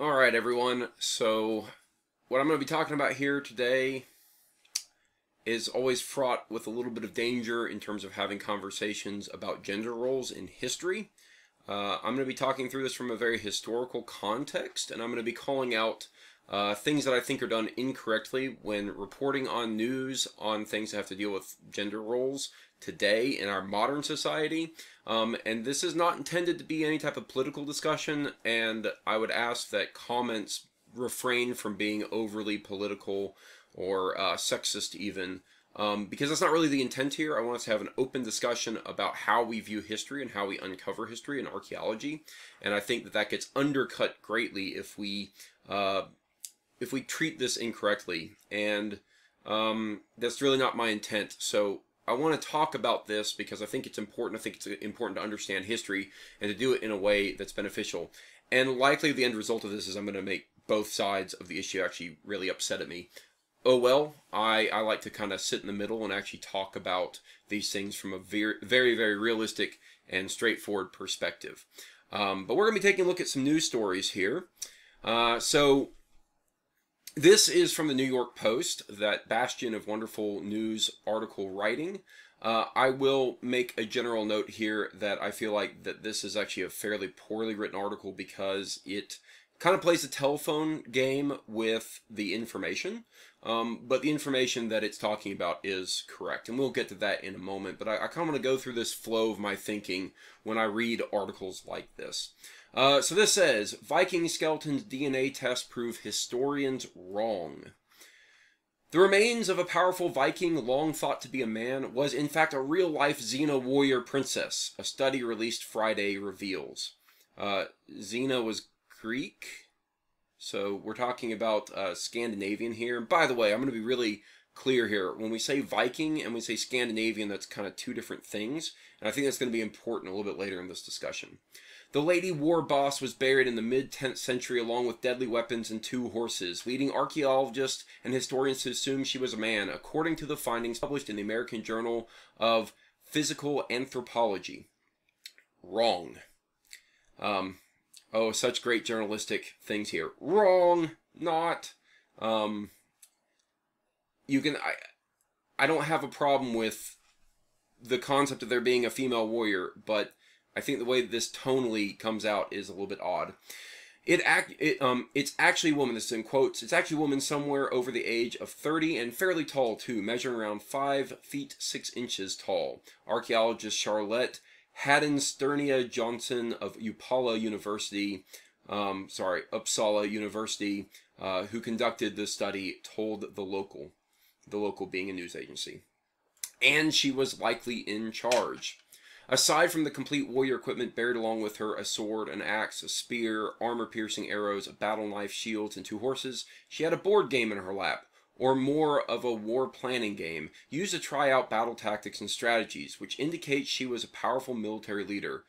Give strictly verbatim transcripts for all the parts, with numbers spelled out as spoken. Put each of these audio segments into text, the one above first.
All right, everyone, so what I'm going to be talking about here today is always fraught with a little bit of danger in terms of having conversations about gender roles in history. Uh, I'm going to be talking through this from a very historical context, and I'm going to be calling out uh, things that I think are done incorrectly when reporting on news on things that have to deal with gender roles today in our modern society. Um, and this is not intended to be any type of political discussion, and I would ask that comments refrain from being overly political or uh, sexist even, um, because that's not really the intent here. I want us to have an open discussion about how we view history and how we uncover history and archaeology, and I think that that gets undercut greatly if we uh, if we treat this incorrectly, and um, that's really not my intent. So I want to talk about this because I think it's important. I think it's important to understand history and to do it in a way that's beneficial. And likely the end result of this is I'm going to make both sides of the issue actually really upset at me. Oh well, I, I like to kind of sit in the middle and actually talk about these things from a very, very, very realistic and straightforward perspective. Um, but we're going to be taking a look at some news stories here. Uh, so this is from the New York Post, that bastion of wonderful news article writing. Uh, I will make a general note here that I feel like that this is actually a fairly poorly written article because it kind of plays a telephone game with the information, um, but the information that it's talking about is correct, and we'll get to that in a moment. But I, I kind of want to go through this flow of my thinking when I read articles like this. Uh, so this says, Viking skeletons D N A test prove historians wrong. The remains of a powerful Viking long thought to be a man was in fact a real-life Xena warrior princess, a study released Friday reveals. Uh, Xena was Greek, so we're talking about uh, Scandinavian here. And by the way, I'm going to be really clear here. When we say Viking and we say Scandinavian, that's kind of two different things, and I think that's going to be important a little bit later in this discussion. The lady war boss was buried in the mid-tenth century along with deadly weapons and two horses, leading archaeologists and historians to assume she was a man, according to the findings published in the American Journal of Physical Anthropology. Wrong. Um, oh, such great journalistic things here. Wrong. Not. Um, you can... I, I don't have a problem with the concept of there being a female warrior, but I think the way this tonally comes out is a little bit odd. It, act, it um, It's actually a woman, this is in quotes, it's actually a woman somewhere over the age of thirty and fairly tall too, measuring around five feet six inches tall. Archaeologist Charlotte Hedenstierna-Jonson of Uppsala University, um, sorry, Uppsala University, uh, who conducted this study, told the local, the local being a news agency. And she was likely in charge. Aside from the complete warrior equipment buried along with her, a sword, an axe, a spear, armor-piercing arrows, a battle knife, shields, and two horses, she had a board game in her lap, or more of a war planning game, used to try out battle tactics and strategies, which indicates she was a powerful military leader.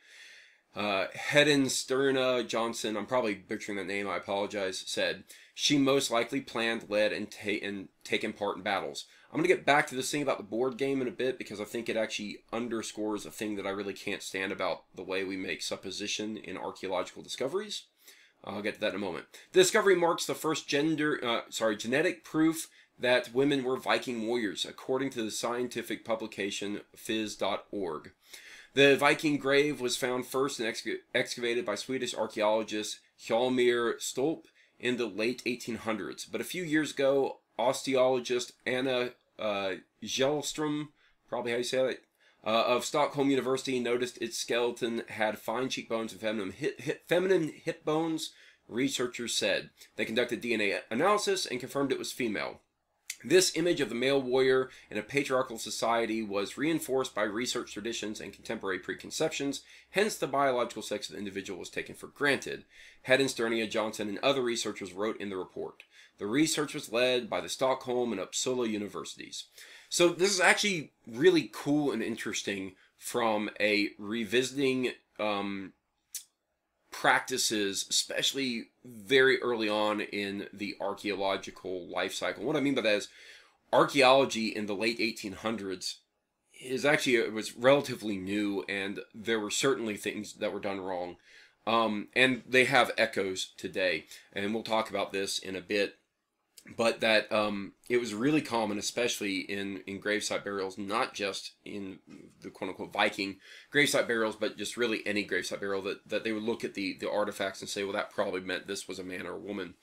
Uh, Hedenstierna-Jonson, I'm probably butchering that name, I apologize, said, she most likely planned, led, and, ta and taken part in battles. I'm going to get back to this thing about the board game in a bit because I think it actually underscores a thing that I really can't stand about the way we make supposition in archaeological discoveries. I'll get to that in a moment. The discovery marks the first gender, uh, sorry, genetic proof that women were Viking warriors, according to the scientific publication phys dot org. The Viking grave was found first and exca excavated by Swedish archaeologist Hjalmar Stolp in the late eighteen hundreds, but a few years ago, osteologist Anna uh, Kjellström, probably how you say that, uh, of Stockholm University noticed its skeleton had fine cheekbones and feminine hip, hip, feminine hip bones, researchers said. They conducted D N A analysis and confirmed it was female. This image of the male warrior in a patriarchal society was reinforced by research traditions and contemporary preconceptions, hence the biological sex of the individual was taken for granted, Hedenstierna-Jonson and other researchers wrote in the report. The research was led by the Stockholm and Uppsala universities. So this is actually really cool and interesting from a revisiting um, practices, especially very early on in the archaeological life cycle. What I mean by that is archaeology in the late eighteen hundreds is actually, it was relatively new, and there were certainly things that were done wrong. Um, and they have echoes today, and we'll talk about this in a bit. But that um, it was really common, especially in, in gravesite burials, not just in the quote-unquote Viking gravesite burials, but just really any gravesite burial, that, that they would look at the, the artifacts and say, well, that probably meant this was a man or a woman,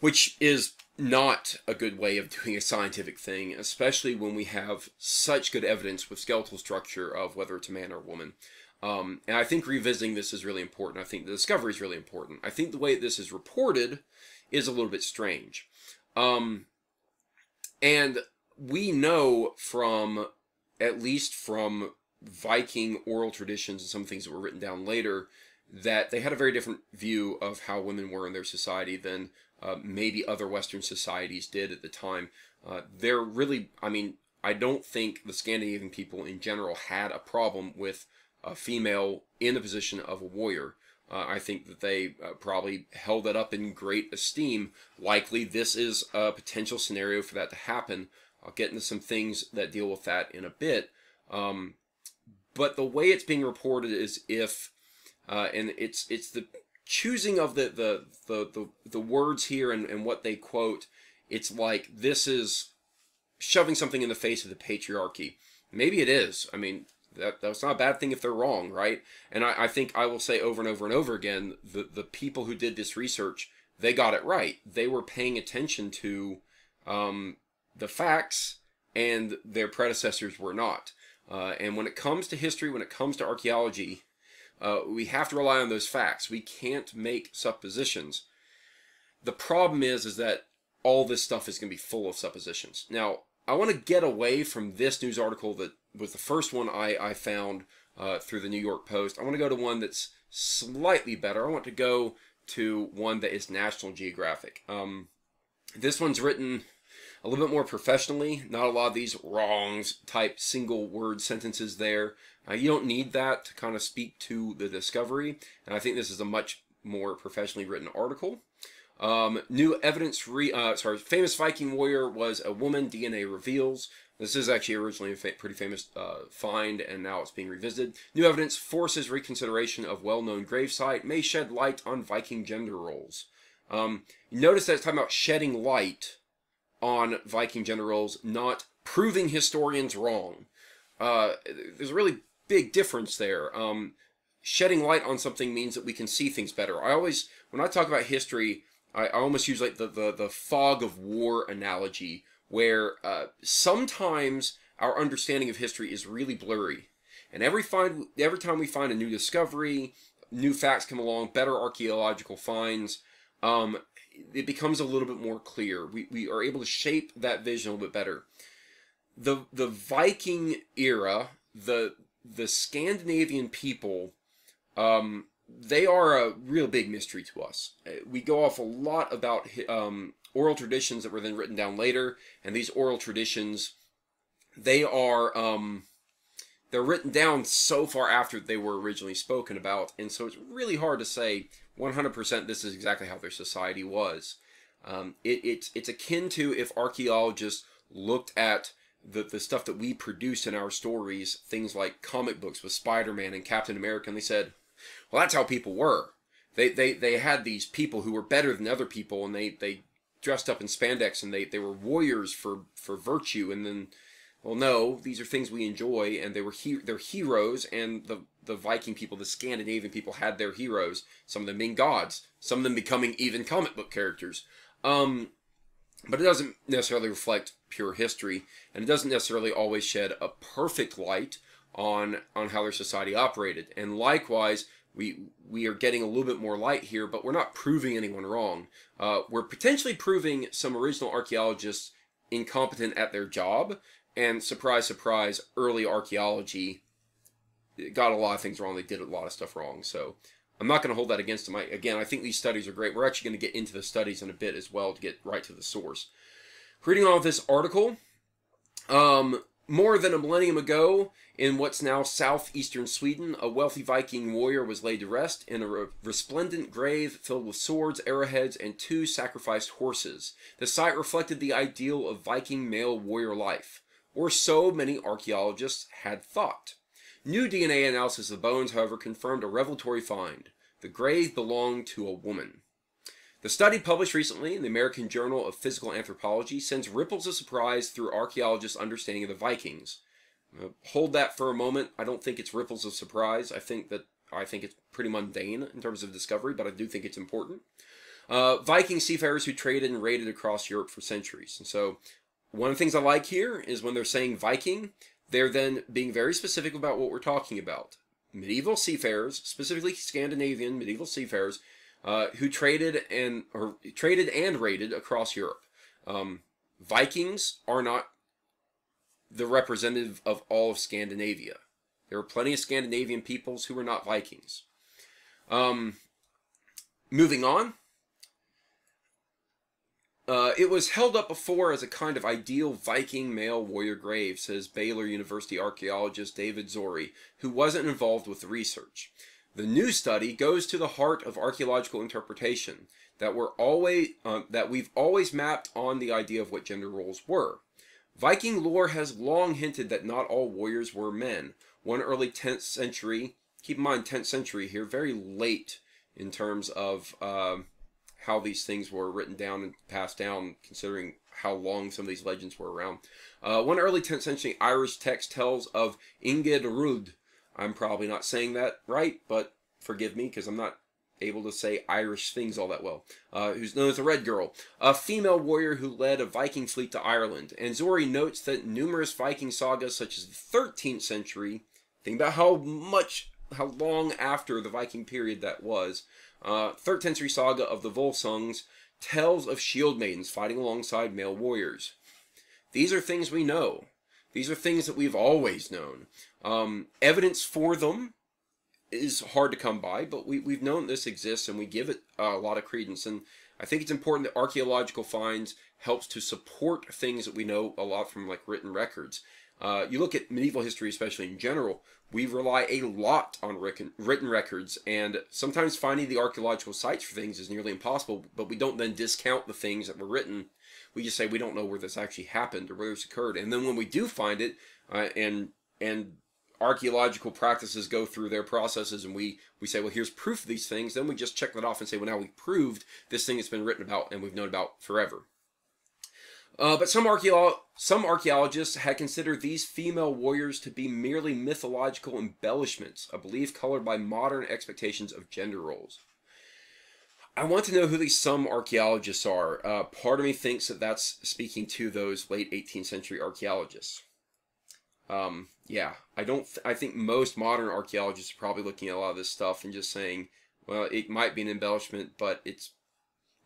which is not a good way of doing a scientific thing, especially when we have such good evidence with skeletal structure of whether it's a man or a woman. Um, and I think revisiting this is really important. I think the discovery is really important. I think the way this is reported is a little bit strange. Um, and we know from, at least from Viking oral traditions and some things that were written down later, that they had a very different view of how women were in their society than uh, maybe other Western societies did at the time. Uh, they're really, I mean, I don't think the Scandinavian people in general had a problem with a female in the position of a warrior. Uh, I think that they uh, probably held that up in great esteem. Likely this is a potential scenario for that to happen. I'll get into some things that deal with that in a bit. Um, but the way it's being reported is if, uh, and it's it's the choosing of the, the, the, the, the words here and, and what they quote, it's like this is shoving something in the face of the patriarchy. Maybe it is. I mean, That, that's not a bad thing if they're wrong, right? And I, I think I will say over and over and over again, the, the people who did this research, they got it right. They were paying attention to um, the facts, and their predecessors were not. Uh, and when it comes to history, when it comes to archaeology, uh, we have to rely on those facts. We can't make suppositions. The problem is, is that all this stuff is going to be full of suppositions. Now, I want to get away from this news article that was the first one I, I found uh, through the New York Post. I want to go to one that's slightly better. I want to go to one that is National Geographic. Um, this one's written a little bit more professionally. Not a lot of these wrongs type single word sentences there. Uh, you don't need that to kind of speak to the discovery. And I think this is a much more professionally written article. Um, new evidence, re uh, sorry, famous Viking warrior was a woman, D N A reveals. This is actually originally a fa pretty famous uh, find, and now it's being revisited. New evidence forces reconsideration of well-known gravesite, may shed light on Viking gender roles. Um, notice that it's talking about shedding light on Viking gender roles, not proving historians wrong. Uh, there's a really big difference there. Um, shedding light on something means that we can see things better. I always, when I talk about history, I almost use like the, the, the fog of war analogy, where uh, sometimes our understanding of history is really blurry. And every, find, every time we find a new discovery, new facts come along, better archaeological finds, um, it becomes a little bit more clear. We, we are able to shape that vision a little bit better. The, the Viking era, the, the Scandinavian people, um, they are a real big mystery to us. We go off a lot about um, oral traditions that were then written down later, and these oral traditions, they are um, they're written down so far after they were originally spoken about, and so it's really hard to say one hundred percent this is exactly how their society was. Um, it, it, it's akin to if archaeologists looked at The, the stuff that we produce in our stories, things like comic books with Spider-Man and Captain America, and they said, well, that's how people were. They, they, they had these people who were better than other people, and they, they dressed up in spandex, and they, they were warriors for, for virtue. And then, well, no, these are things we enjoy, and they were he they're heroes, and the, the Viking people, the Scandinavian people, had their heroes, some of them being gods, some of them becoming even comic book characters. Um, but it doesn't necessarily reflect pure history, and it doesn't necessarily always shed a perfect light on on how their society operated. And likewise, we we are getting a little bit more light here, but we're not proving anyone wrong. Uh, we're potentially proving some original archaeologists incompetent at their job, and surprise, surprise, early archaeology got a lot of things wrong. They did a lot of stuff wrong, so I'm not going to hold that against them. I, again, I think these studies are great. We're actually going to get into the studies in a bit as well to get right to the source. Reading on this article, um, more than a millennium ago, in what's now southeastern Sweden, a wealthy Viking warrior was laid to rest in a re resplendent grave filled with swords, arrowheads, and two sacrificed horses. The site reflected the ideal of Viking male warrior life, or so many archaeologists had thought. New D N A analysis of the bones, however, confirmed a revelatory find. The grave belonged to a woman. The study published recently in the American Journal of Physical Anthropology sends ripples of surprise through archaeologists' understanding of the Vikings. Uh, hold that for a moment. I don't think it's ripples of surprise. I think that I think it's pretty mundane in terms of discovery, but I do think it's important. Uh, Viking seafarers who traded and raided across Europe for centuries. And so one of the things I like here is when they're saying Viking, they're then being very specific about what we're talking about. Medieval seafarers, specifically Scandinavian medieval seafarers, Uh, who traded and or traded and raided across Europe. Um, Vikings are not the representative of all of Scandinavia. There are plenty of Scandinavian peoples who were not Vikings. Um, moving on, uh, it was held up before as a kind of ideal Viking male warrior grave, says Baylor University archaeologist David Zori, who wasn't involved with the research. The new study goes to the heart of archaeological interpretation, that we're always uh, that we've always mapped on the idea of what gender roles were. Viking lore has long hinted that not all warriors were men. One early tenth century, keep in mind tenth century here, very late in terms of um, how these things were written down and passed down, considering how long some of these legends were around. Uh, one early tenth century Irish text tells of Inged Rood. I'm probably not saying that right, but forgive me because I'm not able to say Irish things all that well, uh, who's known as the Red Girl, a female warrior who led a Viking fleet to Ireland. And Zori notes that numerous Viking sagas, such as the thirteenth century, think about how much, how long after the Viking period that was, uh, thirteenth century saga of the Volsungs tells of shield maidens fighting alongside male warriors. These are things we know. These are things that we've always known. Um, evidence for them is hard to come by, but we, we've known this exists and we give it uh, a lot of credence. And I think it's important that archaeological finds helps to support things that we know a lot from, like, written records. Uh, you look at medieval history, especially in general, we rely a lot on written records, and sometimes finding the archaeological sites for things is nearly impossible, but we don't then discount the things that were written. We just say we don't know where this actually happened or where this occurred. And then when we do find it, uh, and and archaeological practices go through their processes, and we, we say, well, here's proof of these things, then we just check that off and say, well, now we proved this thing that's been written about and we've known about forever. Uh, but some, archaeo some archaeologists had considered these female warriors to be merely mythological embellishments, a belief colored by modern expectations of gender roles. I want to know who these some archaeologists are. Uh, part of me thinks that that's speaking to those late eighteenth century archaeologists. Um, yeah, I don't. Th I think most modern archaeologists are probably looking at a lot of this stuff and just saying, well, it might be an embellishment, but it's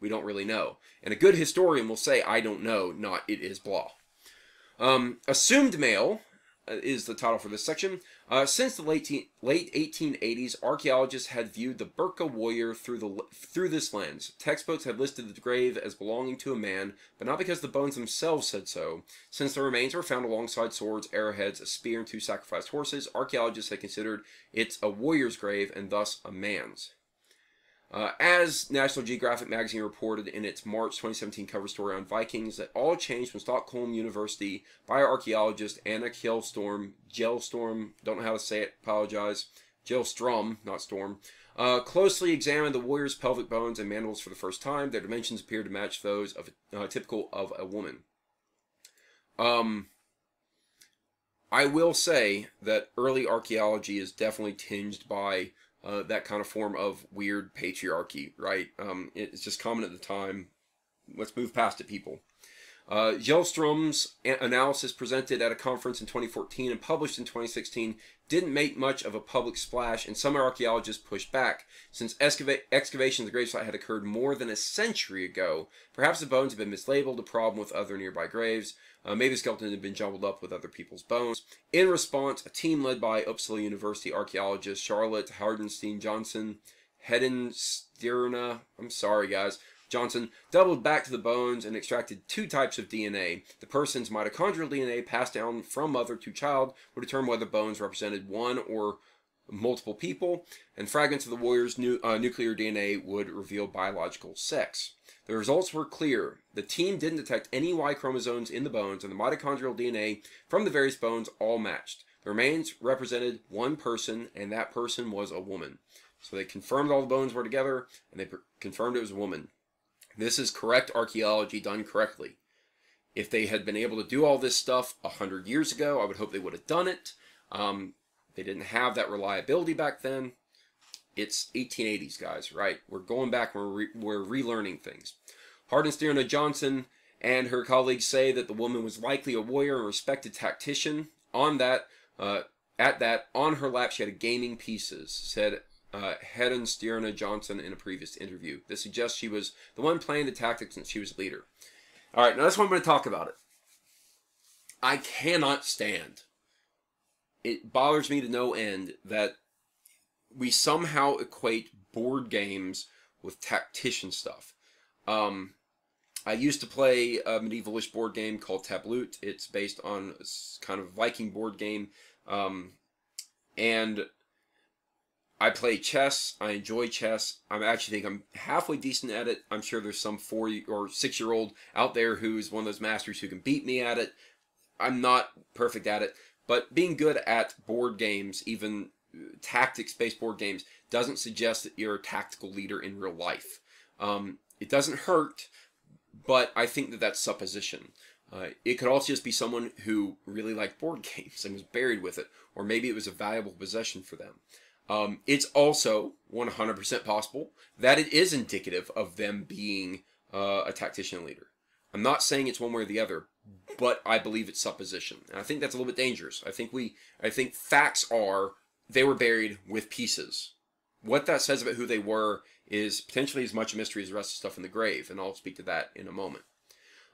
we don't really know. And a good historian will say, I don't know, not it is blah. Um, assumed male is the title for this section. Uh, since the late, late eighteen eighties, archaeologists had viewed the Birka warrior through, the, through this lens. Textbooks had listed the grave as belonging to a man, but not because the bones themselves said so. Since the remains were found alongside swords, arrowheads, a spear, and two sacrificed horses, archaeologists had considered it's a warrior's grave and thus a man's. Uh, as National Geographic magazine reported in its March twenty seventeen cover story on Vikings, that all changed when Stockholm University bioarchaeologist Anna Kjellström, Kjellström, don't know how to say it, apologize, Kjellström, not Storm, uh, closely examined the warrior's pelvic bones and mandibles for the first time. Their dimensions appeared to match those of uh, typical of a woman. Um, I will say that early archaeology is definitely tinged by Uh, that kind of form of weird patriarchy, right? Um, it's just common at the time. Let's move past it, people. Uh, Kjellström's analysis, presented at a conference in twenty fourteen and published in twenty sixteen, didn't make much of a public splash, and some archaeologists pushed back. Since excava excavation of the gravesite had occurred more than a century ago, perhaps the bones had been mislabeled, a problem with other nearby graves. Uh, maybe the skeleton had been jumbled up with other people's bones. In response, a team led by Uppsala University archaeologist Charlotte Hedenstierna-Jonson, Hedenstierna, I'm sorry guys, Johnson, doubled back to the bones and extracted two types of D N A. The person's mitochondrial D N A passed down from mother to child would determine whether bones represented one or multiple people, and fragments of the warrior's nu uh, nuclear D N A would reveal biological sex. The results were clear. The team didn't detect any Y chromosomes in the bones, and the mitochondrial D N A from the various bones all matched. The remains represented one person, and that person was a woman. So they confirmed all the bones were together, and they confirmed it was a woman. This is correct archaeology done correctly. If they had been able to do all this stuff a hundred years ago, I would hope they would have done it. Um, they didn't have that reliability back then. It's eighteen eighties, guys, right? We're going back, we're, re we're relearning things. Hedenstierna-Jonson and her colleagues say that the woman was likely a warrior and respected tactician. On that, uh, at that, on her lap, she had a gaming pieces, said uh, Hedenstierna-Jonson in a previous interview. This suggests she was the one playing the tactics and she was leader. All right, now that's what I'm going to talk about it. I cannot stand, it bothers me to no end, that we somehow equate board games with tactician stuff. Um, I used to play a medievalish board game called Tabloot. It's based on a kind of Viking board game. Um, and I play chess. I enjoy chess. I actually think I'm halfway decent at it. I'm sure there's some four or six-year-old out there who's one of those masters who can beat me at it. I'm not perfect at it. But being good at board games, even tactics-based board games, doesn't suggest that you're a tactical leader in real life. Um, it doesn't hurt, but I think that that's supposition. Uh, it could also just be someone who really liked board games and was buried with it, or maybe it was a valuable possession for them. Um, it's also one hundred percent possible that it is indicative of them being uh, a tactician leader. I'm not saying it's one way or the other, but I believe it's supposition. And I think that's a little bit dangerous. I think we, I think facts are they were buried with pieces. What that says about who they were is potentially as much a mystery as the rest of stuff in the grave, and I'll speak to that in a moment.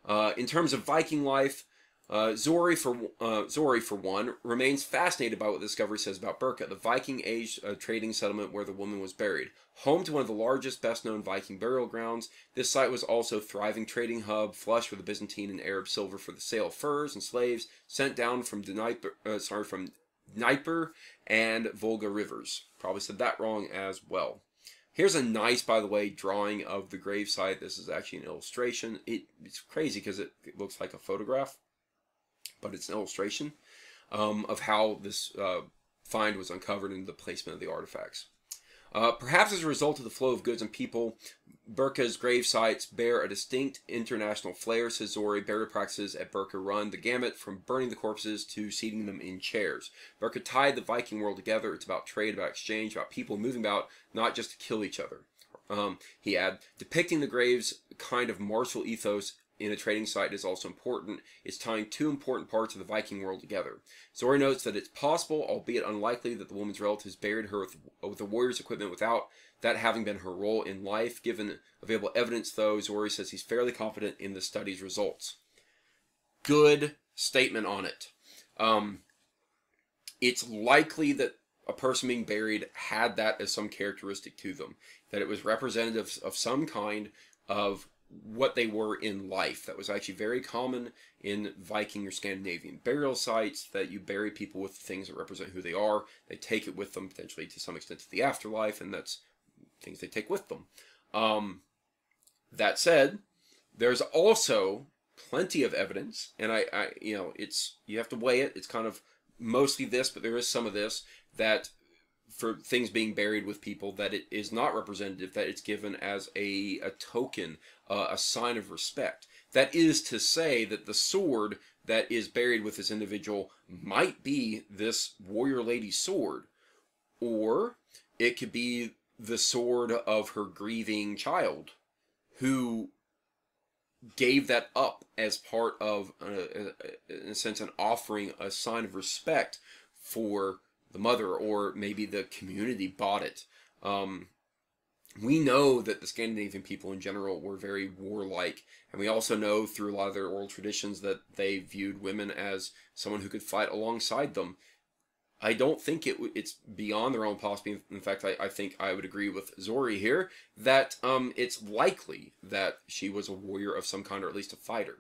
Uh, in terms of Viking life, uh, Zori, for, uh, Zori, for one, remains fascinated by what the discovery says about Birka, the Viking age uh, trading settlement where the woman was buried. Home to one of the largest, best-known Viking burial grounds, this site was also a thriving trading hub, flush with the Byzantine and Arab silver for the sale of furs and slaves sent down from Dnieper, uh, sorry, from Dnieper and Volga rivers. Probably said that wrong as well. Here's a nice, by the way, drawing of the gravesite. This is actually an illustration. It, it's crazy because it, it looks like a photograph, but it's an illustration um, of how this uh, find was uncovered and the placement of the artifacts. Uh, perhaps as a result of the flow of goods and people, Birka's gravesites bear a distinct international flair, says Zori. Burial practices at Birka run the gamut from burning the corpses to seating them in chairs. Birka tied the Viking world together. It's about trade, about exchange, about people moving about, not just to kill each other. Um, he added, depicting the graves kind of martial ethos in a trading site is also important. It's tying two important parts of the Viking world together. Zori notes that it's possible, albeit unlikely, that the woman's relatives buried her with, with the warrior's equipment without that having been her role in life. Given available evidence, though, Zori says he's fairly confident in the study's results. Good statement on it. Um, it's likely that a person being buried had that as some characteristic to them, that it was representative of some kind of what they were in life. That was actually very common in Viking or Scandinavian burial sites, that you bury people with things that represent who they are. They take it with them, potentially to some extent, to the afterlife, and that's things they take with them. Um, that said, there's also plenty of evidence, and I, I, you know, it's, you have to weigh it. It's kind of mostly this, but there is some of this, that for things being buried with people, that it is not representative, that it's given as a, a token, uh, a sign of respect. That is to say that the sword that is buried with this individual might be this warrior lady's sword, or it could be the sword of her grieving child who gave that up as part of, a, a, in a sense, an offering, a sign of respect for the mother, or maybe the community bought it. Um, we know that the Scandinavian people in general were very warlike, and we also know through a lot of their oral traditions that they viewed women as someone who could fight alongside them. I don't think it it's beyond their own possibility. In fact, I, I think I would agree with Zori here that um, it's likely that she was a warrior of some kind, or at least a fighter.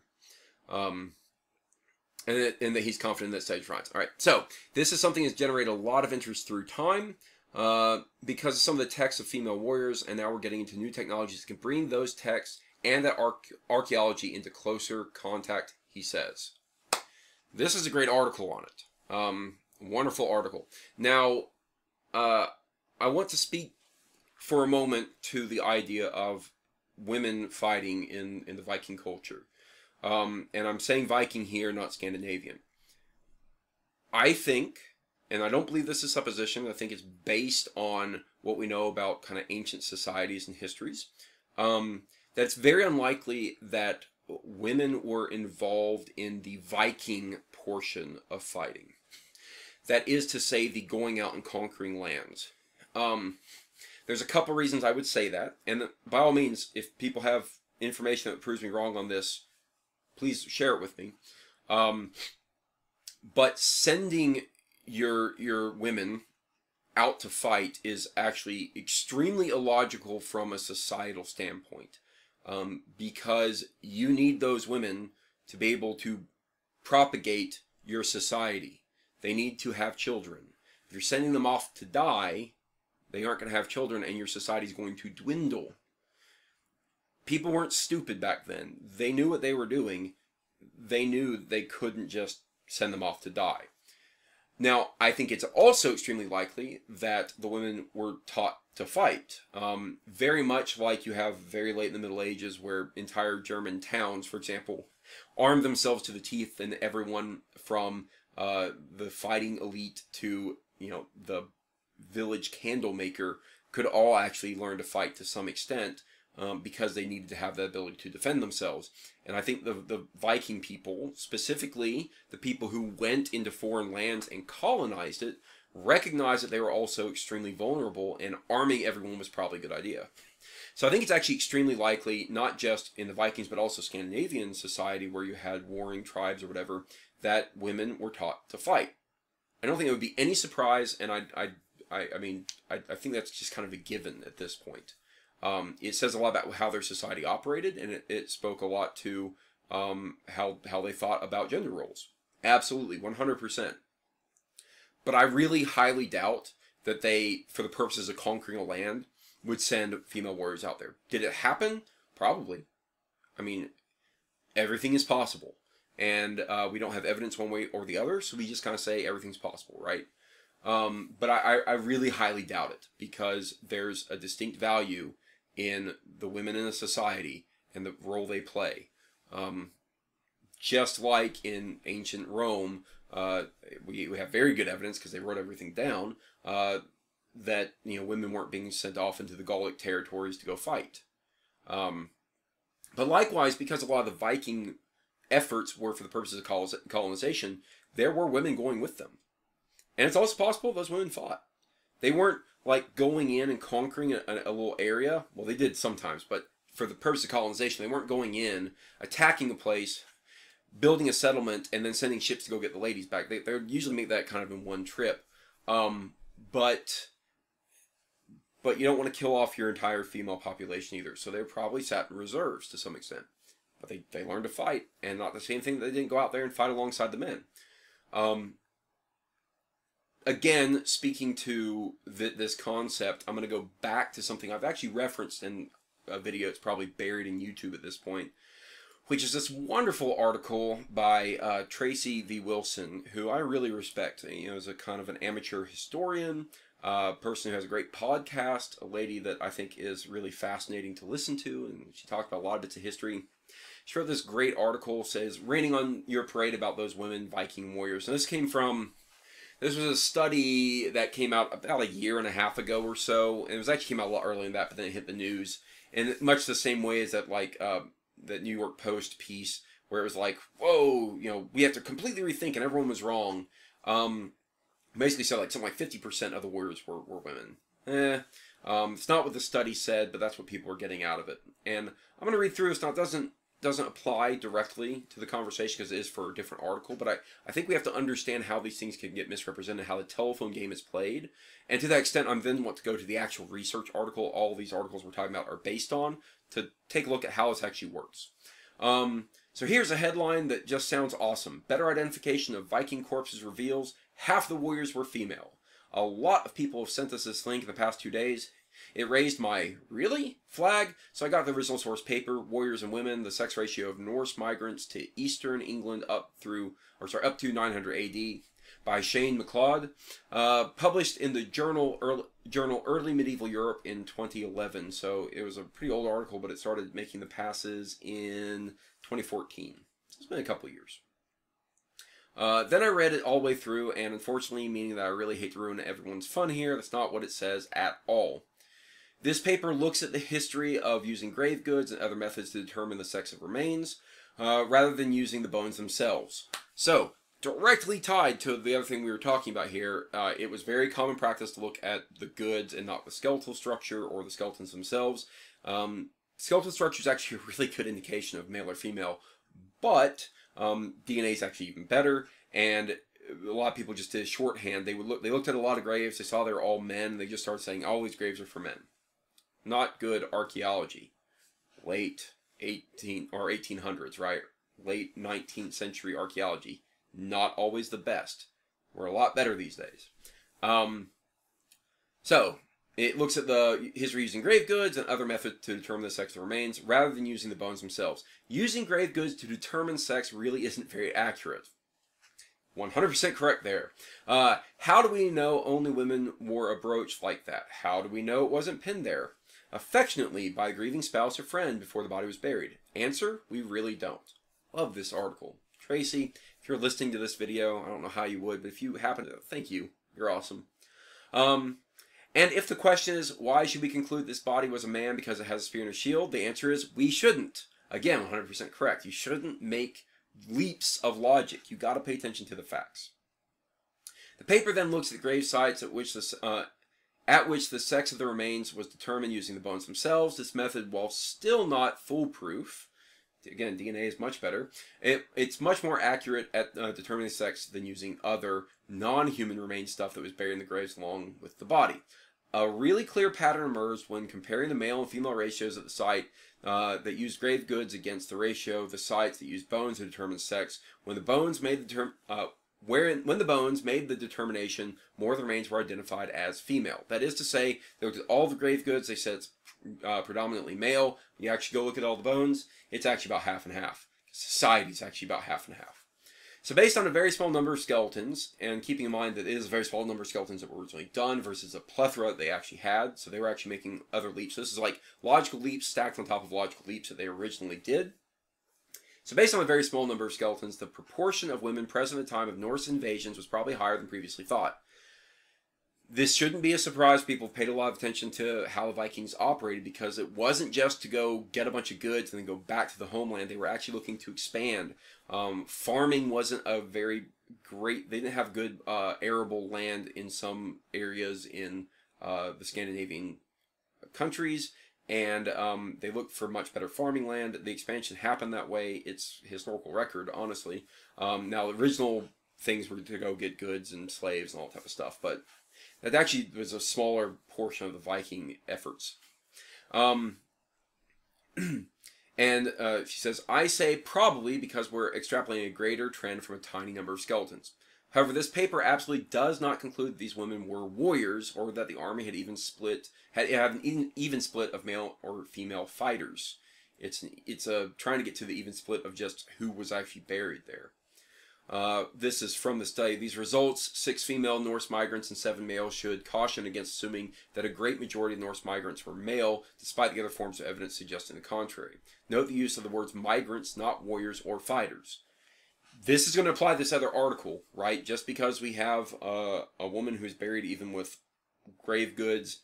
Um, And that, and that he's confident in that stage rights. All right, so this is something that's generated a lot of interest through time uh, because of some of the texts of female warriors, and now we're getting into new technologies that can bring those texts and that archaeology into closer contact, he says. This is a great article on it. Um, wonderful article. Now, uh, I want to speak for a moment to the idea of women fighting in, in the Viking culture. Um, and I'm saying Viking here, not Scandinavian. I think, and I don't believe this is supposition, I think it's based on what we know about kind of ancient societies and histories, um, that it's very unlikely that women were involved in the Viking portion of fighting. That is to say, the going out and conquering lands. Um, there's a couple reasons I would say that, and by all means, if people have information that proves me wrong on this, please share it with me. Um, but sending your your women out to fight is actually extremely illogical from a societal standpoint, um, because you need those women to be able to propagate your society. They need to have children. If you're sending them off to die, they aren't going to have children, and your society is going to dwindle. People weren't stupid back then. They knew what they were doing. They knew they couldn't just send them off to die. Now, I think it's also extremely likely that the women were taught to fight. Um, very much like you have very late in the Middle Ages where entire German towns, for example, armed themselves to the teeth, and everyone from Uh, the fighting elite to, you know, the village candle maker could all actually learn to fight to some extent, um, because they needed to have the ability to defend themselves. And I think the, the Viking people, specifically the people who went into foreign lands and colonized it, recognized that they were also extremely vulnerable, and arming everyone was probably a good idea. So I think it's actually extremely likely, not just in the Vikings, but also Scandinavian society where you had warring tribes or whatever, that women were taught to fight. I don't think it would be any surprise, and I, I, I, I mean, I, I think that's just kind of a given at this point. Um, it says a lot about how their society operated, and it, it spoke a lot to um, how, how they thought about gender roles. Absolutely, one hundred percent. But I really highly doubt that they, for the purposes of conquering a land, would send female warriors out there. Did it happen? Probably. I mean, everything is possible. And uh, we don't have evidence one way or the other, so we just kind of say everything's possible, right? Um, but I, I really highly doubt it, because there's a distinct value in the women in a society and the role they play. Um, just like in ancient Rome, uh, we, we have very good evidence, because they wrote everything down, uh, that, you know, women weren't being sent off into the Gallic territories to go fight. Um, but likewise, because a lot of the Viking efforts were for the purposes of colonization, there were women going with them. And it's also possible those women fought. They weren't like going in and conquering a, a little area. Well, they did sometimes, but for the purpose of colonization, they weren't going in, attacking a place, building a settlement, and then sending ships to go get the ladies back. They, they would usually make that kind of in one trip. Um, but, but you don't want to kill off your entire female population either. So they probably sat in reserves to some extent. But they, they learned to fight, and not the same thing that they didn't go out there and fight alongside the men. Um, again, speaking to th this concept, I'm going to go back to something I've actually referenced in a video. It's probably buried in YouTube at this point, which is this wonderful article by uh, Tracy V. Wilson, who I really respect. You know, is a kind of an amateur historian, a uh, person who has a great podcast, a lady that I think is really fascinating to listen to, and she talked about a lot of bits of history. She wrote this great article, says, "Raining on Your Parade about those women Viking warriors." And this came from, this was a study that came out about a year and a half ago or so. And it was actually came out a lot earlier than that, but then it hit the news. And much the same way as that, like, uh, that New York Post piece, where it was like, whoa, you know, we have to completely rethink, and everyone was wrong. Um, basically said, like, something like fifty percent of the warriors were, were women. Eh. Um, it's not what the study said, but that's what people were getting out of it. And I'm going to read through this now. It doesn't, doesn't apply directly to the conversation because it is for a different article, but I, I think we have to understand how these things can get misrepresented, how the telephone game is played. And to that extent, I then want to go to the actual research article all these articles we're talking about are based on to take a look at how this actually works. Um, so here's a headline that just sounds awesome. "Better identification of Viking corpses reveals half the warriors were female." A lot of people have sent us this link in the past two days. It raised my really flag, so I got the original source paper, Warriors and Women, the Sex Ratio of Norse Migrants to Eastern England up through, or sorry, up to nine hundred A D by Shane McLeod, uh, published in the journal Early, journal Early Medieval Europe in twenty eleven. So it was a pretty old article, but it started making the passes in twenty fourteen. So it's been a couple years. Uh, then I read it all the way through, and unfortunately, meaning that I really hate to ruin everyone's fun here, that's not what it says at all. This paper looks at the history of using grave goods and other methods to determine the sex of remains, uh, rather than using the bones themselves. So, directly tied to the other thing we were talking about here, uh, it was very common practice to look at the goods and not the skeletal structure or the skeletons themselves. Um, skeletal structure is actually a really good indication of male or female, but Um, D N A is actually even better, and a lot of people just did shorthand. They would look, they looked at a lot of graves, they saw they were all men, they just started saying, all these graves are for men. Not good archaeology. Late eighteen or eighteen hundreds, right? Late nineteenth century archaeology. Not always the best. We're a lot better these days. Um, so, it looks at the history using grave goods and other methods to determine the sex of remains, rather than using the bones themselves. Using grave goods to determine sex really isn't very accurate. one hundred percent correct there. Uh, how do we know only women wore a brooch like that? How do we know it wasn't pinned there? Affectionately by a grieving spouse or friend before the body was buried. Answer, we really don't. Love this article. Tracy, if you're listening to this video, I don't know how you would, but if you happen to, thank you. You're awesome. Um... And if the question is, why should we conclude this body was a man because it has a spear and a shield? The answer is, we shouldn't. Again, one hundred percent correct. You shouldn't make leaps of logic. You got to pay attention to the facts. The paper then looks at the grave sites at which the, uh, at which the sex of the remains was determined using the bones themselves. This method, while still not foolproof, again, D N A is much better, it, it's much more accurate at uh, determining sex than using other non-human remain stuff that was buried in the graves along with the body. A really clear pattern emerged when comparing the male and female ratios at the site uh, that used grave goods against the ratio of the sites that used bones to determine sex. When the bones made the term, uh, where when the bones made the determination, more of the remains were identified as female. That is to say, they looked at all the grave goods. They said it's uh, predominantly male. When you actually go look at all the bones, it's actually about half and half. Society's actually about half and half. So based on a very small number of skeletons, and keeping in mind that it is a very small number of skeletons that were originally done versus a plethora that they actually had, so they were actually making other leaps. So this is like logical leaps stacked on top of logical leaps that they originally did. So based on a very small number of skeletons, the proportion of women present at the time of Norse invasions was probably higher than previously thought. This shouldn't be a surprise. People have paid a lot of attention to how the Vikings operated because it wasn't just to go get a bunch of goods and then go back to the homeland. They were actually looking to expand. Um, farming wasn't a very great... They didn't have good uh, arable land in some areas in uh, the Scandinavian countries, and um, they looked for much better farming land. The expansion happened that way. It's historical record, honestly. Um, now, the original things were to go get goods and slaves and all that type of stuff, but... That actually was a smaller portion of the Viking efforts. Um, and uh, she says, I say probably because we're extrapolating a greater trend from a tiny number of skeletons. However, this paper absolutely does not conclude that these women were warriors or that the army had even split, had, had an even split of male or female fighters. It's, it's uh, trying to get to the even split of just who was actually buried there. Uh, this is from the study. These results, six female Norse migrants and seven males, should caution against assuming that a great majority of Norse migrants were male, despite the other forms of evidence suggesting the contrary. Note the use of the words migrants, not warriors or fighters. This is going to apply to this other article, right? Just because we have uh, a woman who's buried even with grave goods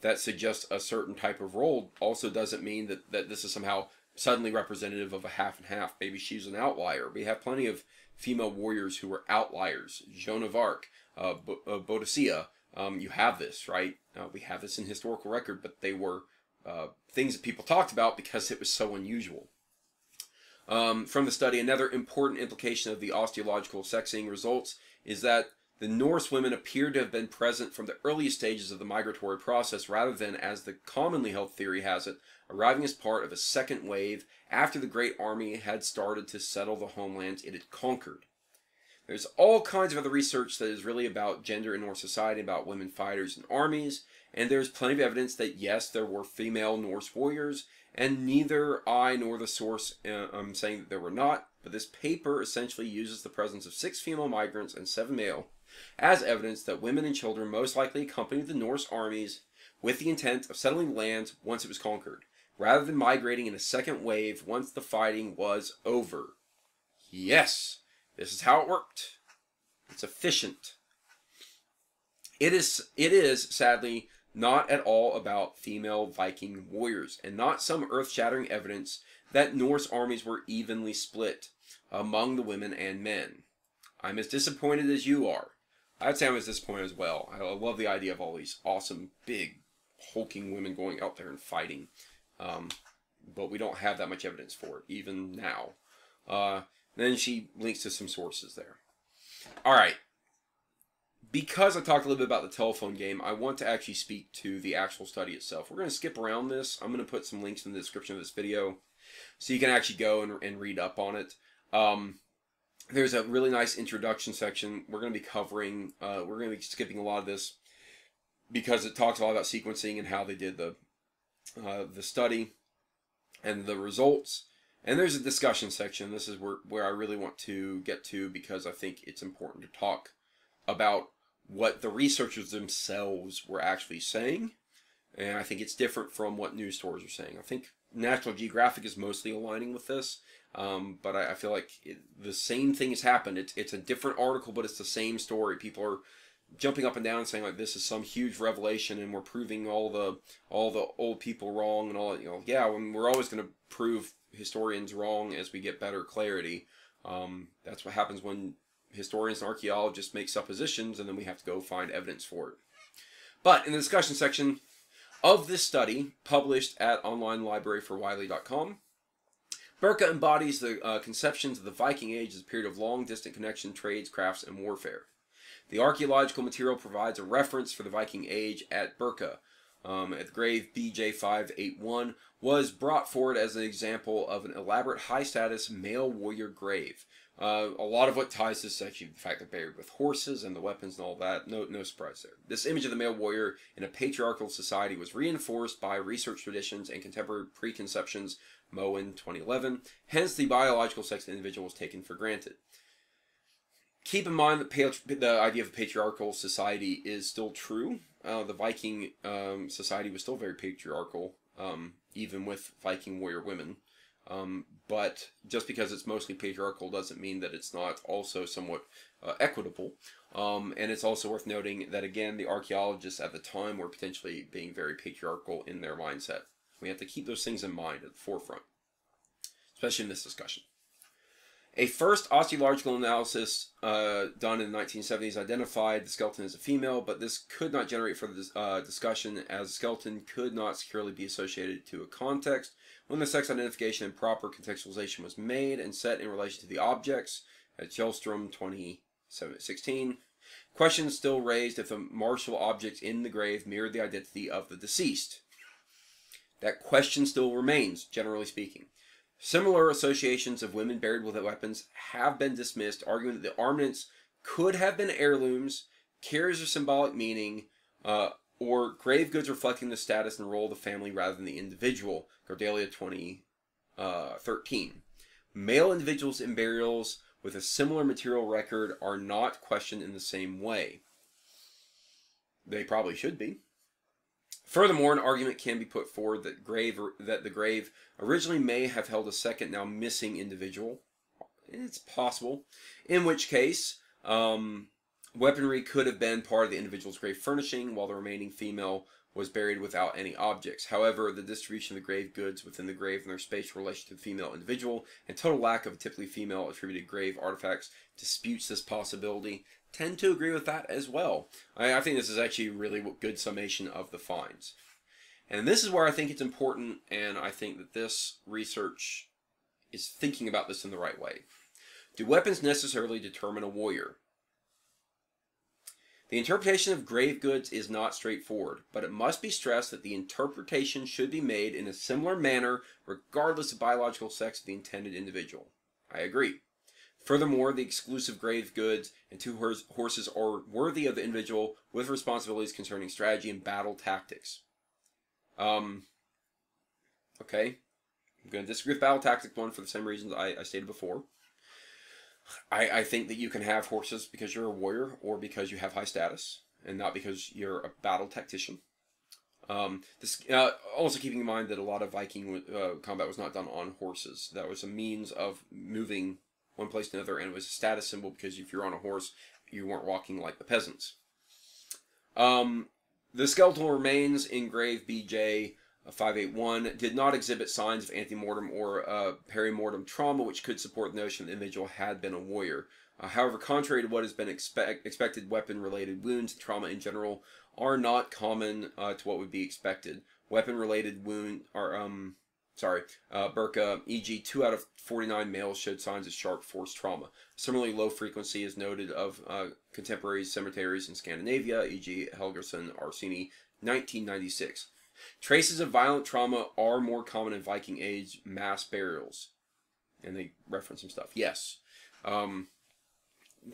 that suggests a certain type of role also doesn't mean that, that this is somehow suddenly representative of a half and half. Maybe she's an outlier. We have plenty of female warriors who were outliers. Joan of Arc, uh, uh, Boadicea, um, you have this, right? Uh, we have this in historical record, but they were uh, things that people talked about because it was so unusual. Um, from the study, another important implication of the osteological sexing results is that the Norse women appear to have been present from the earliest stages of the migratory process rather than, as the commonly held theory has it, arriving as part of a second wave after the great army had started to settle the homelands it had conquered. There's all kinds of other research that is really about gender in Norse society, about women fighters and armies, and there's plenty of evidence that yes, there were female Norse warriors, and neither I nor the source uh, I'm saying that there were not, but this paper essentially uses the presence of six female migrants and seven male as evidence that women and children most likely accompanied the Norse armies with the intent of settling lands once it was conquered, rather than migrating in a second wave once the fighting was over. Yes, this is how it worked. It's efficient. It is, it is, sadly, not at all about female Viking warriors, and not some earth-shattering evidence that Norse armies were evenly split among the women and men. I'm as disappointed as you are. I'd say I'm as disappointed as well. I love the idea of all these awesome, big, hulking women going out there and fighting. Um, but we don't have that much evidence for it, even now. Uh, then she links to some sources there. All right. Because I talked a little bit about the telephone game, I want to actually speak to the actual study itself. We're going to skip around this. I'm going to put some links in the description of this video so you can actually go and, and read up on it. Um, there's a really nice introduction section. We're going to be covering, uh, we're going to be skipping a lot of this because it talks a lot about sequencing and how they did the, uh, the study and the results. And there's a discussion section. This is where, where I really want to get to because I think it's important to talk about what the researchers themselves were actually saying, and I think it's different from what news stories are saying. I think National Geographic is mostly aligning with this, um, but I, I feel like it, the same thing has happened. It's, it's a different article, but it's the same story. People are jumping up and down and saying, like, this is some huge revelation, and we're proving all the all the old people wrong and all that. You know, yeah, I mean, we're always going to prove historians wrong as we get better clarity. Um, that's what happens when historians and archaeologists make suppositions, and then we have to go find evidence for it. But in the discussion section of this study, published at online library for wiley dot com, Birka embodies the uh, conceptions of the Viking Age as a period of long-distant connection, trades, crafts, and warfare. The archaeological material provides a reference for the Viking Age at Birka. Um, at the grave B J five eight one was brought forward as an example of an elaborate high-status male warrior grave. Uh, a lot of what ties this is actually the fact they're buried with horses and the weapons and all that. No, no surprise there. This image of the male warrior in a patriarchal society was reinforced by research traditions and contemporary preconceptions, Moen twenty eleven. Hence, the biological sex of the individual was taken for granted. Keep in mind that the idea of a patriarchal society is still true. Uh, the Viking um, society was still very patriarchal, um, even with Viking warrior women. Um, but just because it's mostly patriarchal doesn't mean that it's not also somewhat uh, equitable. Um, and it's also worth noting that, again, the archaeologists at the time were potentially being very patriarchal in their mindset. We have to keep those things in mind at the forefront, especially in this discussion. A first osteological analysis uh, done in the nineteen seventies identified the skeleton as a female, but this could not generate further uh, discussion as the skeleton could not securely be associated to a context. When the sex identification and proper contextualization was made and set in relation to the objects, at Kjellström twenty sixteen, questions still raised if the martial objects in the grave mirrored the identity of the deceased. That question still remains, generally speaking. Similar associations of women buried with weapons have been dismissed, arguing that the armaments could have been heirlooms, carriers of symbolic meaning, uh, or grave goods reflecting the status and role of the family rather than the individual, Gardalia twenty thirteen. Male individuals in burials with a similar material record are not questioned in the same way. They probably should be. Furthermore, an argument can be put forward that grave that the grave originally may have held a second, now missing individual. It's possible. In which case, um... weaponry could have been part of the individual's grave furnishing, while the remaining female was buried without any objects. However, the distribution of the grave goods within the grave and their spatial relation to the female individual, and total lack of typically female-attributed grave artifacts disputes this possibility. Tend to agree with that as well. I, I think this is actually a really good summation of the finds. And this is where I think it's important, and I think that this research is thinking about this in the right way. Do weapons necessarily determine a warrior? The interpretation of grave goods is not straightforward, but it must be stressed that the interpretation should be made in a similar manner regardless of biological sex of the intended individual. I agree. Furthermore, the exclusive grave goods and two horses are worthy of the individual with responsibilities concerning strategy and battle tactics. Um, okay. I'm going to disagree with battle tactics one for the same reasons I, I stated before. I, I think that you can have horses because you're a warrior or because you have high status and not because you're a battle tactician. Um, this, uh, also keeping in mind that a lot of Viking uh, combat was not done on horses. That was a means of moving one place to another, and it was a status symbol because if you're on a horse, you weren't walking like the peasants. Um, the skeletal remains in grave B J five eight one did not exhibit signs of antemortem or uh, perimortem trauma, which could support the notion that the individual had been a warrior. Uh, however, contrary to what has been expect expected, weapon-related wounds and trauma in general are not common uh, to what would be expected. Weapon-related wound are, um, sorry, uh, Birka, for example, two out of forty-nine males showed signs of sharp force trauma. Similarly, low frequency is noted of uh, contemporary cemeteries in Scandinavia, for example, Helgerson, Arsini, nineteen ninety-six. Traces of violent trauma are more common in Viking age mass burials. And they reference some stuff. Yes. Um,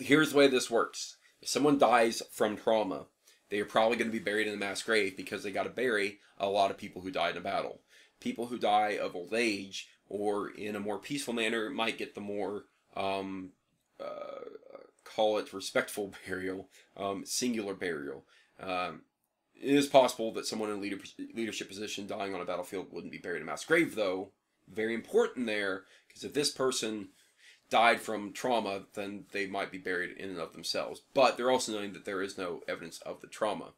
here's the way this works. If someone dies from trauma, they are probably going to be buried in a mass grave because they got to bury a lot of people who died in a battle. People who die of old age or in a more peaceful manner might get the more, um, uh, call it respectful burial, um, singular burial. Um, It is possible that someone in a leadership position dying on a battlefield wouldn't be buried in a mass grave, though. Very important there, because if this person died from trauma, then they might be buried in and of themselves. But they're also knowing that there is no evidence of the trauma.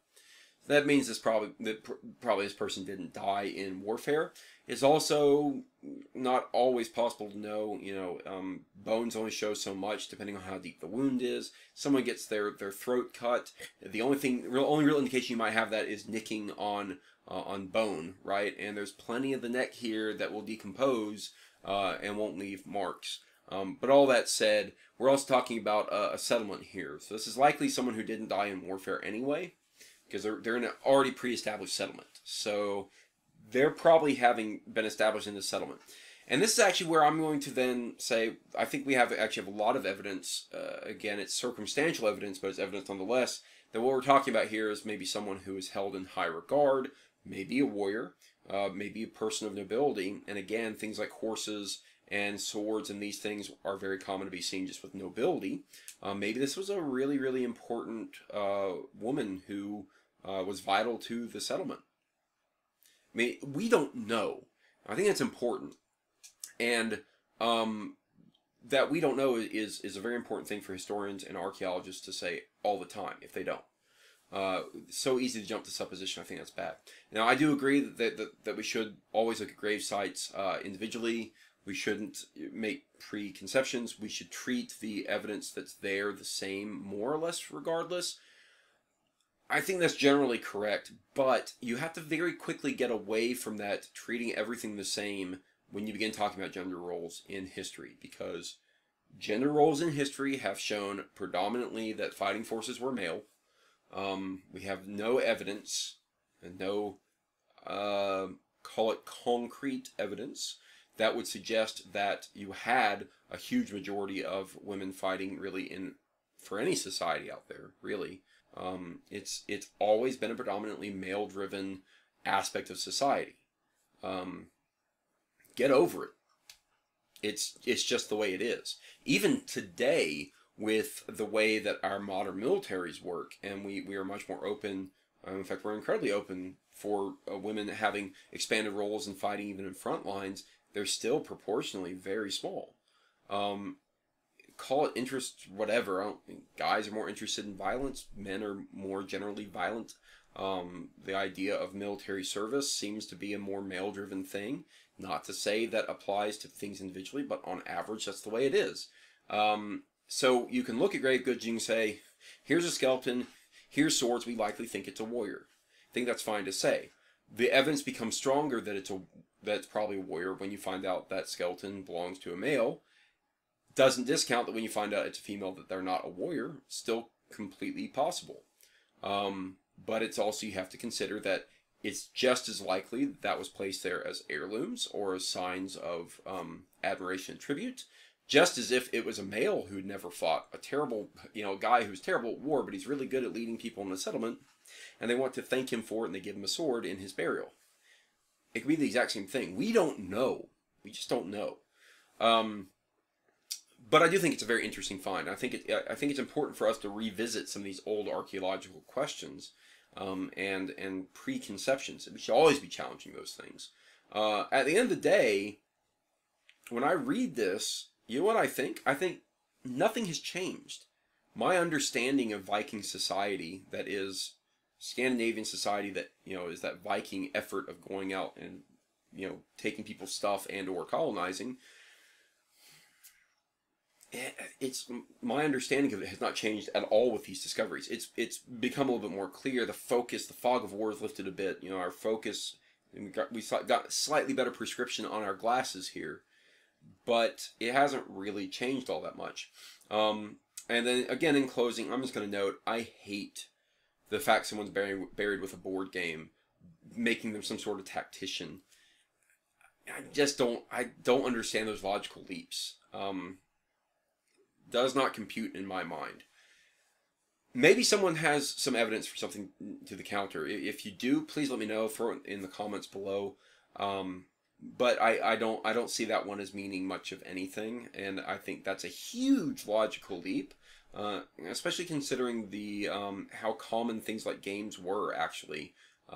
So that means this probably that pr probably this person didn't die in warfare. It's also not always possible to know. You know, um, bones only show so much depending on how deep the wound is. Someone gets their their throat cut. The only thing, real, only real indication you might have that is nicking on uh, on bone, right? And there's plenty of the neck here that will decompose uh, and won't leave marks. Um, but all that said, we're also talking about a, a settlement here. So this is likely someone who didn't die in warfare anyway, because they're, they're in an already pre-established settlement. So they're probably having been established in this settlement. And this is actually where I'm going to then say, I think we have actually have a lot of evidence. Uh, again, it's circumstantial evidence, but it's evidence nonetheless, that what we're talking about here is maybe someone who is held in high regard, maybe a warrior, uh, maybe a person of nobility. And again, things like horses and swords and these things are very common to be seen just with nobility. Uh, maybe this was a really, really important uh, woman who uh, was vital to the settlement. I mean, we don't know. I think that's important. And um, that we don't know is, is a very important thing for historians and archaeologists to say all the time if they don't. Uh, so easy to jump to supposition. I think that's bad. Now, I do agree that, that, that we should always look at grave sites uh, individually. We shouldn't make preconceptions. We should treat the evidence that's there the same, more or less, regardless. I think that's generally correct, but you have to very quickly get away from that treating everything the same when you begin talking about gender roles in history, because gender roles in history have shown predominantly that fighting forces were male. Um, we have no evidence, and no, uh, call it concrete evidence, that would suggest that you had a huge majority of women fighting really in for any society out there, really. Um, it's it's always been a predominantly male-driven aspect of society. Um, get over it. It's, it's just the way it is. Even today, with the way that our modern militaries work, and we, we are much more open, um, in fact, we're incredibly open for uh, women having expanded roles in fighting even in front lines, they're still proportionally very small. Um, call it interest, whatever. I don't think guys are more interested in violence. Men are more generally violent. Um, the idea of military service seems to be a more male-driven thing. Not to say that applies to things individually, but on average, that's the way it is. Um, so you can look at grave goods, you can say, here's a skeleton, here's swords, we likely think it's a warrior. I think that's fine to say. The evidence becomes stronger that it's a that's probably a warrior when you find out that skeleton belongs to a male. Doesn't discount that when you find out it's a female that they're not a warrior. Still completely possible. Um, but it's also, you have to consider that it's just as likely that, that was placed there as heirlooms or as signs of um, admiration and tribute. Just as if it was a male who'd never fought. A terrible, you know, guy who's terrible at war, but he's really good at leading people in a settlement. And they want to thank him for it and they give him a sword in his burial. It could be the exact same thing. We don't know. We just don't know. Um, But I do think it's a very interesting find. I think it, I think it's important for us to revisit some of these old archaeological questions um, and and preconceptions. We should always be challenging those things. Uh, at the end of the day, when I read this, you know what I think? I think nothing has changed. My understanding of Viking society, that is Scandinavian society, that you know is that Viking effort of going out and you know taking people's stuff and or colonizing. It's my understanding of it has not changed at all with these discoveries. It's it's become a little bit more clear. The focus, the fog of war, is lifted a bit. You know, our focus, and we got we got slightly better prescription on our glasses here, but it hasn't really changed all that much. Um, and then again, in closing, I'm just going to note I hate the fact someone's buried buried with a board game, making them some sort of tactician. I just don't I don't understand those logical leaps. Um, Does not compute in my mind. Maybe someone has some evidence for something to the counter. If you do, please let me know. Throw it in the comments below. Um, but I, I don't I don't see that one as meaning much of anything, and I think that's a huge logical leap, uh, especially considering the um, how common things like games were actually.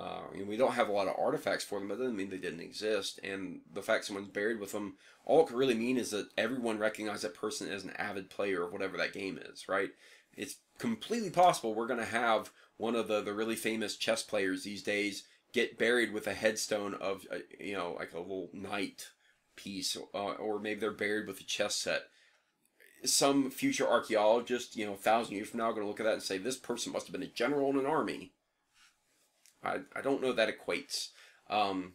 Uh, and we don't have a lot of artifacts for them, but that doesn't mean they didn't exist. And the fact someone's buried with them, all it could really mean is that everyone recognized that person as an avid player of whatever that game is, right? It's completely possible we're going to have one of the, the really famous chess players these days get buried with a headstone of, a, you know, like a little knight piece, uh, or maybe they're buried with a chess set. Some future archaeologist, you know, a thousand years from now, going to look at that and say, this person must have been a general in an army. I, I don't know that equates. Um,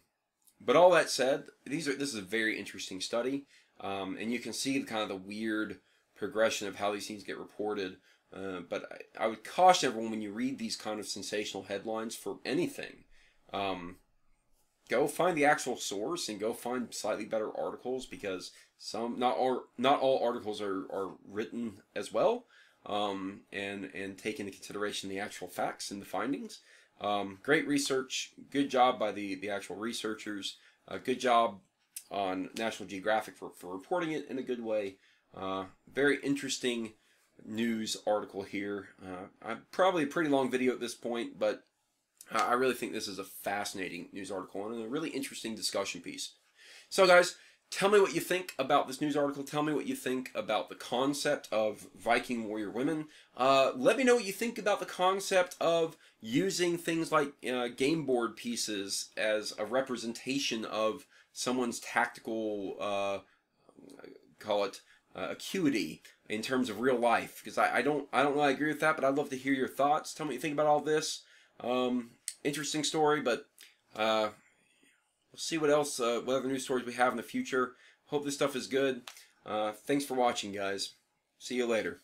but all that said, these are this is a very interesting study. Um, and you can see the kind of the weird progression of how these things get reported. Uh, but I, I would caution everyone when you read these kind of sensational headlines for anything. Um, go find the actual source and go find slightly better articles, because some not all, not all articles are, are written as well. Um, and, and take into consideration the actual facts and the findings. Um, great research, good job by the, the actual researchers, uh, good job on National Geographic for, for reporting it in a good way. Uh, very interesting news article here. Uh, I'm probably a pretty long video at this point, but I really think this is a fascinating news article and a really interesting discussion piece. So guys, tell me what you think about this news article. Tell me what you think about the concept of Viking warrior women. Uh, let me know what you think about the concept of using things like uh, game board pieces as a representation of someone's tactical, uh, call it, uh, acuity in terms of real life. Because I, I don't, I don't really agree with that, but I'd love to hear your thoughts. Tell me what you think about all this. Um, interesting story, but... Uh, We'll see what else, uh, what other news stories we have in the future. Hope this stuff is good. Uh, thanks for watching, guys. See you later.